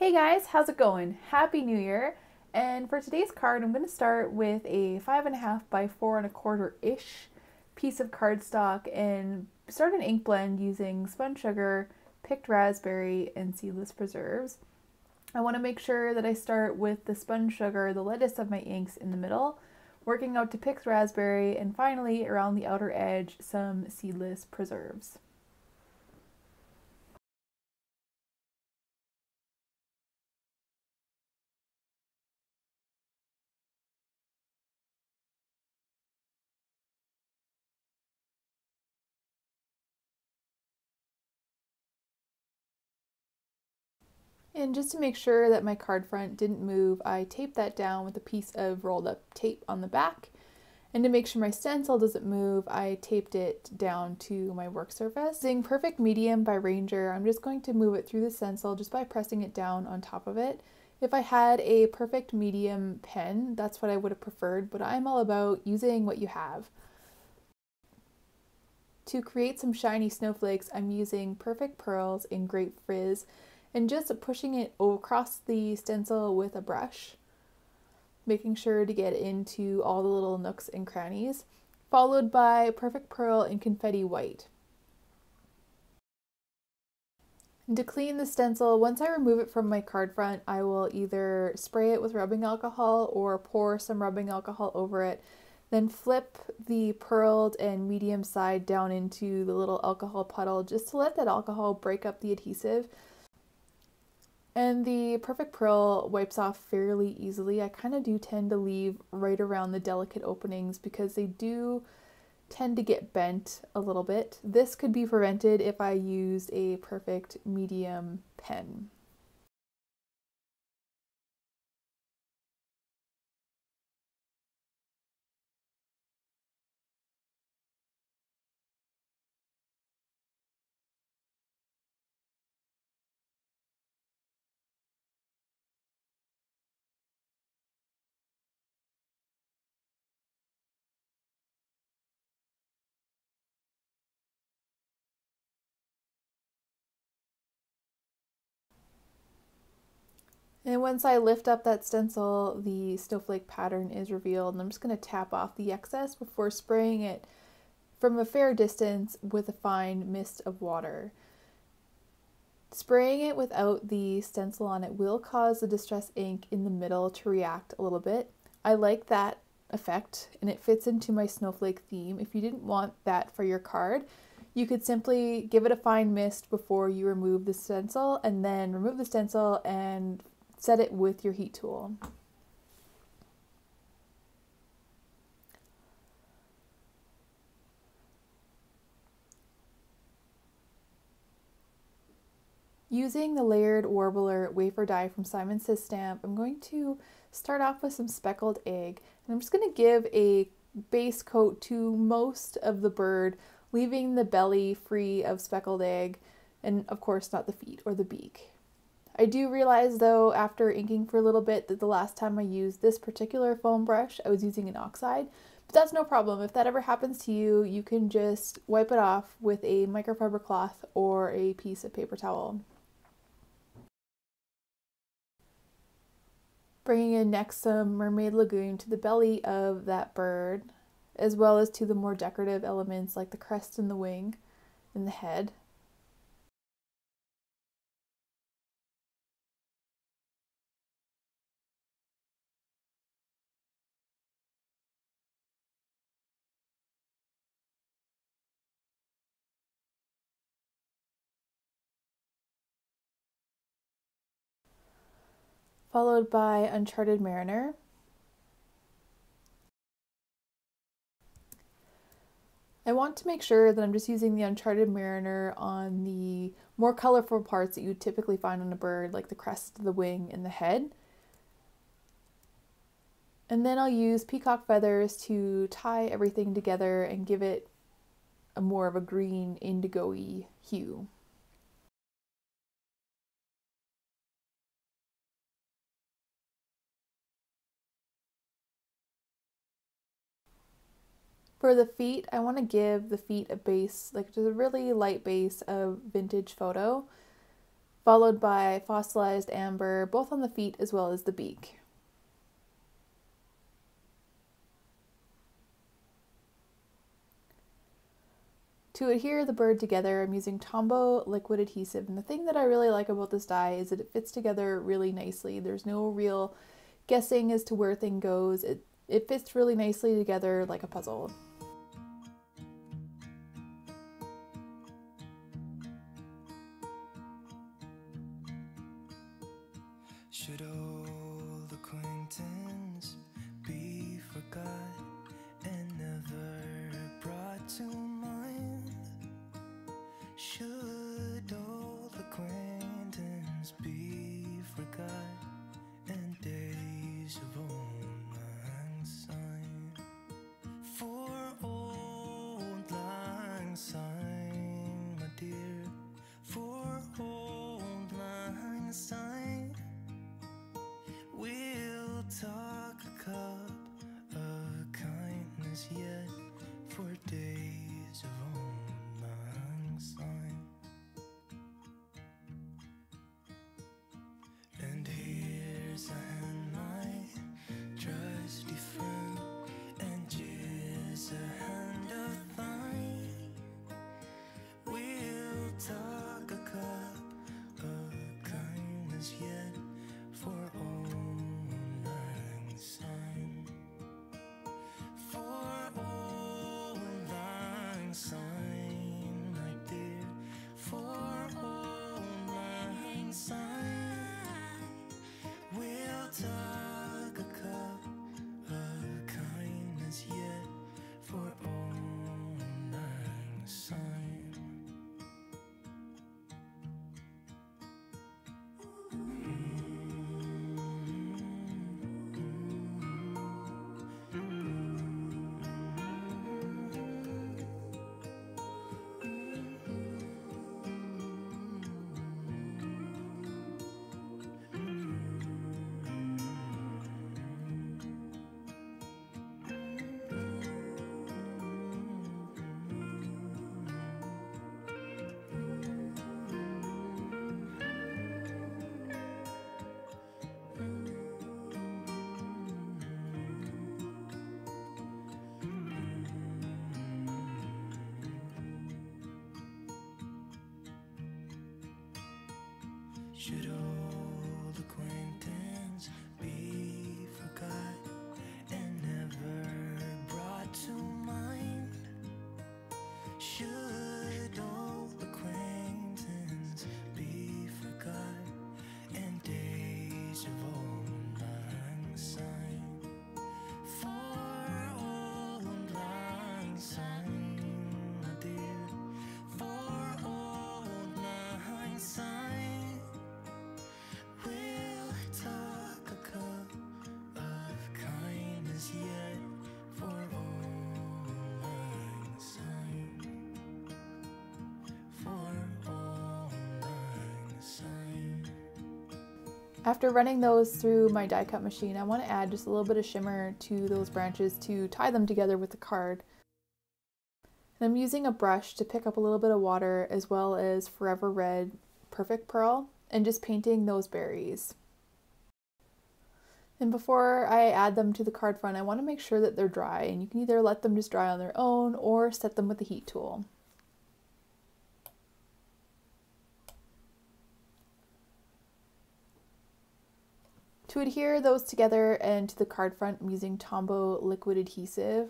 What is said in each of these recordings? Hey guys, how's it going? Happy New Year! And for today's card, I'm going to start with a 5.5 by 4.25-ish piece of cardstock and start an ink blend using sponge sugar, picked raspberry, and seedless preserves. I want to make sure that I start with the sponge sugar, the lightest of my inks, in the middle, working out to picked raspberry, and finally around the outer edge some seedless preserves. And just to make sure that my card front didn't move, I taped that down with a piece of rolled up tape on the back. And to make sure my stencil doesn't move, I taped it down to my work surface. Using Perfect Medium by Ranger, I'm just going to move it through the stencil just by pressing it down on top of it. If I had a Perfect Medium pen, that's what I would have preferred, but I'm all about using what you have. To create some shiny snowflakes, I'm using Perfect Pearls in Grape Fizz, and just pushing it across the stencil with a brush, making sure to get into all the little nooks and crannies, followed by Perfect Pearl and Confetti White. And to clean the stencil, once I remove it from my card front, I will either spray it with rubbing alcohol or pour some rubbing alcohol over it, then flip the pearled and medium side down into the little alcohol puddle just to let that alcohol break up the adhesive. And the Perfect Pearl wipes off fairly easily. I kind of do tend to leave right around the delicate openings because they do tend to get bent a little bit. This could be prevented if I used a Perfect Medium pen. And once I lift up that stencil, the snowflake pattern is revealed, and I'm just going to tap off the excess before spraying it from a fair distance with a fine mist of water. Spraying it without the stencil on it will cause the distress ink in the middle to react a little bit. I like that effect, and it fits into my snowflake theme. If you didn't want that for your card, you could simply give it a fine mist before you remove the stencil, and then remove the stencil and set it with your heat tool. Using the Layered Warbler wafer die from Simon Says Stamp, I'm going to start off with some Speckled Egg, and I'm just going to give a base coat to most of the bird, leaving the belly free of Speckled Egg, and of course not the feet or the beak. I do realize though, after inking for a little bit, that the last time I used this particular foam brush, I was using an oxide, but that's no problem. If that ever happens to you, you can just wipe it off with a microfiber cloth or a piece of paper towel. Bringing in next some Mermaid Lagoon to the belly of that bird, as well as to the more decorative elements like the crest and the wing and the head. Followed by Uncharted Mariner. I want to make sure that I'm just using the Uncharted Mariner on the more colorful parts that you typically find on a bird, like the crest, the wing, and the head. And then I'll use Peacock Feathers to tie everything together and give it a more of a green indigo-y hue. For the feet, I want to give the feet a base, like just a really light base of Vintage Photo. followed by Fossilized Amber, both on the feet as well as the beak. To adhere the bird together, I'm using Tombow liquid adhesive, and the thing that I really like about this die is that it fits together really nicely. There's no real guessing as to where thing goes. It fits really nicely together like a puzzle. Should old acquaintance be forgot and never brought to mind? Should old acquaintance be forgot and days of old lang syne? For old lang syne, my dear, for old lang syne, we'll talk a cup of kindness yet for days of old lang syne. And here's I hand my trusty friend, and here's a hand of thine. We'll talk a cup of kindness yet for old lang syne. For old lang syne, my dear, for old lang syne. We'll talk a cup of kindness yet for old lang syne. Should old acquaintance be forgot and never brought to mind? Should old acquaintance be forgot and days of old lang syne? For old lang syne, my dear, for old lang syne. After running those through my die cut machine, I want to add just a little bit of shimmer to those branches to tie them together with the card. And I'm using a brush to pick up a little bit of water as well as Forever Red Perfect Pearl and just painting those berries. And before I add them to the card front, I want to make sure that they're dry, and you can either let them just dry on their own or set them with the heat tool. To adhere those together and to the card front, I'm using Tombow liquid adhesive.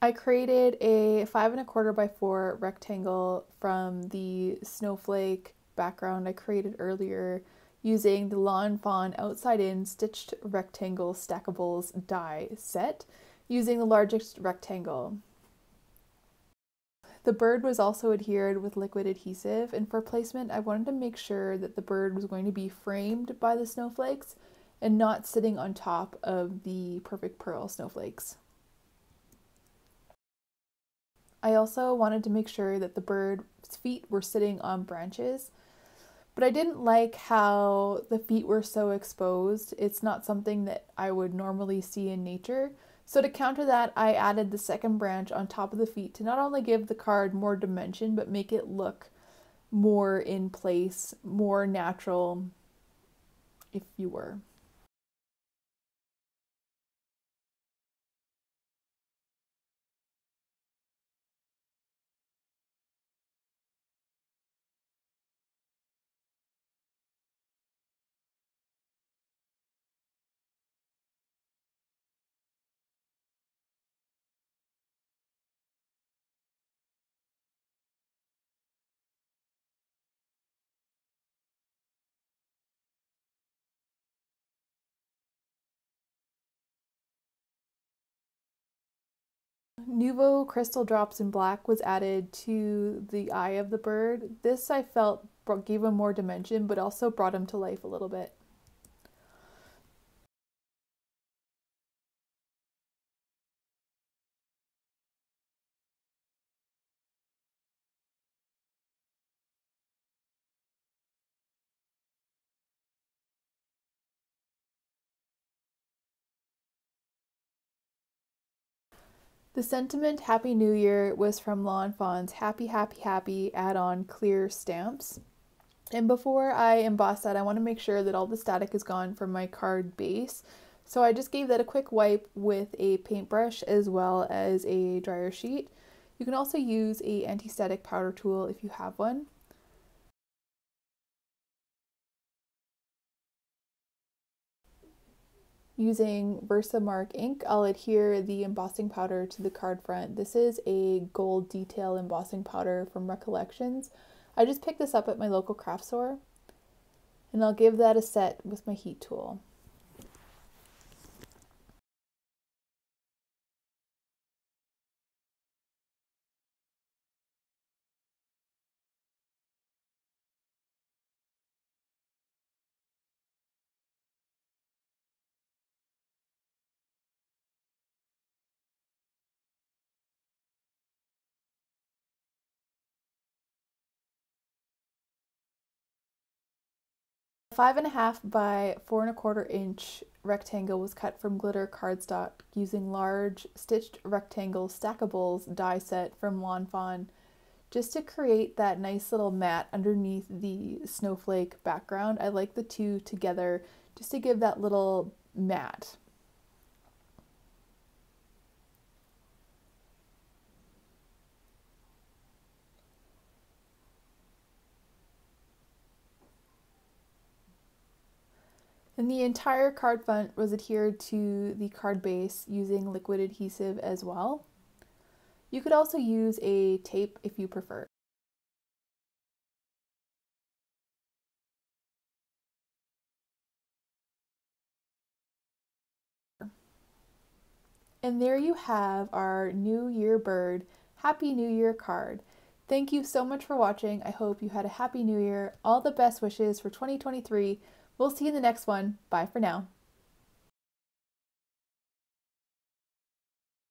I created a 5¼ by 4 rectangle from the snowflake background I created earlier using the Lawn Fawn Outside-In Stitched Rectangle Stackables die set. using the largest rectangle. The bird was also adhered with liquid adhesive, and for placement I wanted to make sure that the bird was going to be framed by the snowflakes and not sitting on top of the Perfect Pearl snowflakes. I also wanted to make sure that the bird's feet were sitting on branches, but I didn't like how the feet were so exposed. It's not something that I would normally see in nature. So to counter that, I added the second branch on top of the feet to not only give the card more dimension, but make it look more in place, more natural, if you were. Nuvo Crystal Drops in black was added to the eye of the bird. This, I felt, gave him more dimension, but also brought him to life a little bit. The sentiment Happy New Year was from Lawn Fawn's Happy Happy Happy add-on clear stamps. And before I emboss that, I want to make sure that all the static is gone from my card base. So I just gave that a quick wipe with a paintbrush as well as a dryer sheet. You can also use an anti-static powder tool if you have one. Using Versamark ink, I'll adhere the embossing powder to the card front. This is a gold detail embossing powder from Recollections. I just picked this up at my local craft store, and I'll give that a set with my heat tool. A 5.5 by 4.25 inch rectangle was cut from glitter cardstock using large stitched rectangle stackables die set from Lawn Fawn, just to create that nice little mat underneath the snowflake background. I like the two together just to give that little mat. And the entire card front was adhered to the card base using liquid adhesive as well. You could also use a tape if you prefer. And there you have our New Year bird, Happy New Year card. Thank you so much for watching. I hope you had a happy new year. All the best wishes for 2023. We'll see you in the next one. Bye for now.